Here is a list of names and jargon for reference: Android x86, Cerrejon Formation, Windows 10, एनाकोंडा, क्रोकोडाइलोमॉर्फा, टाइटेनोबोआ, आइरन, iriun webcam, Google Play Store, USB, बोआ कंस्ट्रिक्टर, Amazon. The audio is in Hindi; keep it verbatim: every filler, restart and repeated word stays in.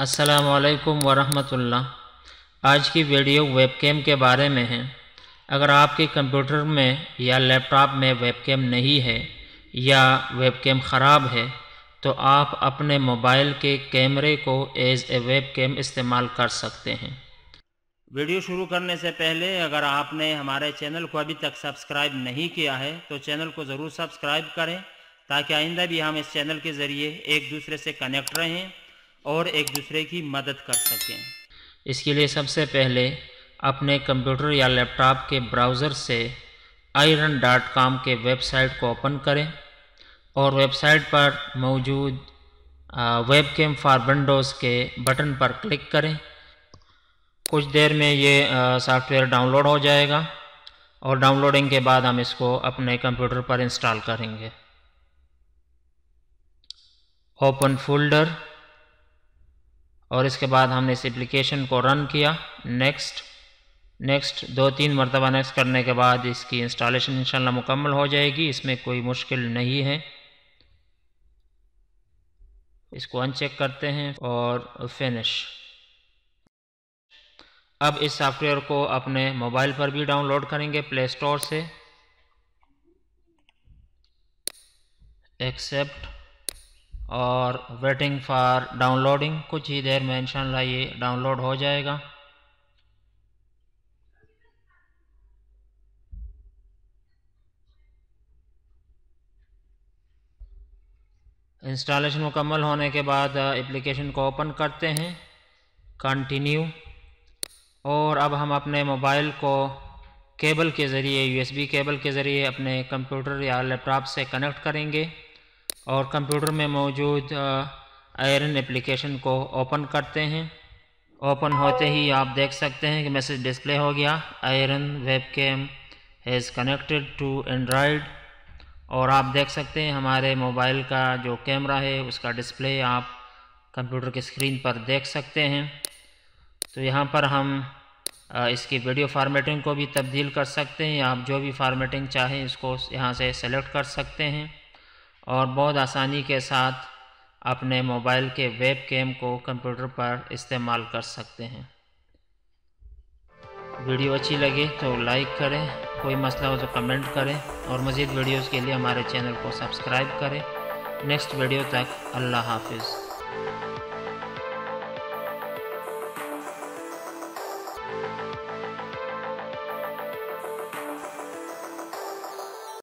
अस्सलामुअलैकुम वरहमतुल्लाह। आज की वीडियो वेबकैम के बारे में है। अगर आपके कंप्यूटर में या लैपटॉप में वेबकैम नहीं है या वेबकैम ख़राब है तो आप अपने मोबाइल के कैमरे को एज ए वेबकैम इस्तेमाल कर सकते हैं। वीडियो शुरू करने से पहले अगर आपने हमारे चैनल को अभी तक सब्सक्राइब नहीं किया है तो चैनल को ज़रूर सब्सक्राइब करें ताकि आइंदा भी हम इस चैनल के ज़रिए एक दूसरे से कनेक्ट रहें और एक दूसरे की मदद कर सकें। इसके लिए सबसे पहले अपने कंप्यूटर या लैपटॉप के ब्राउज़र से आइरन डॉट कॉम के वेबसाइट को ओपन करें और वेबसाइट पर मौजूद वेबकैम फॉर विंडोज़ के बटन पर क्लिक करें। कुछ देर में ये सॉफ्टवेयर डाउनलोड हो जाएगा और डाउनलोडिंग के बाद हम इसको अपने कंप्यूटर पर इंस्टॉल करेंगे। ओपन फोल्डर और इसके बाद हमने इस एप्लीकेशन को रन किया। नेक्स्ट नेक्स्ट दो तीन मरतबा नेक्स्ट करने के बाद इसकी इंस्टॉलेशन इंशाल्लाह मुकम्मल हो जाएगी। इसमें कोई मुश्किल नहीं है। इसको अनचेक करते हैं और फिनिश। अब इस सॉफ्टवेयर को अपने मोबाइल पर भी डाउनलोड करेंगे प्ले स्टोर से। एक्सेप्ट और वेटिंग फॉर डाउनलोडिंग। कुछ ही देर में इंशाल्लाह ये डाउनलोड हो जाएगा। इंस्टॉलेशन मुकम्मल होने के बाद एप्लीकेशन को ओपन करते हैं। कंटिन्यू। और अब हम अपने मोबाइल को केबल के ज़रिए यूएसबी केबल के ज़रिए अपने कंप्यूटर या लैपटॉप से कनेक्ट करेंगे और कंप्यूटर में मौजूद आइरन एप्लीकेशन को ओपन करते हैं। ओपन होते ही आप देख सकते हैं कि मैसेज डिस्प्ले हो गया। आइरन webcam has connected to Android. और आप देख सकते हैं हमारे मोबाइल का जो कैमरा है उसका डिस्प्ले आप कंप्यूटर की स्क्रीन पर देख सकते हैं। तो यहाँ पर हम इसकी वीडियो फॉर्मेटिंग को भी तब्दील कर सकते हैं। आप जो भी फॉर्मेटिंग चाहें इसको यहाँ से सेलेक्ट कर सकते हैं और बहुत आसानी के साथ अपने मोबाइल के वेबकैम को कंप्यूटर पर इस्तेमाल कर सकते हैं। वीडियो अच्छी लगे तो लाइक करें, कोई मसला हो तो कमेंट करें और मज़ीद वीडियोज़ के लिए हमारे चैनल को सब्सक्राइब करें। नेक्स्ट वीडियो तक अल्लाह हाफिज़।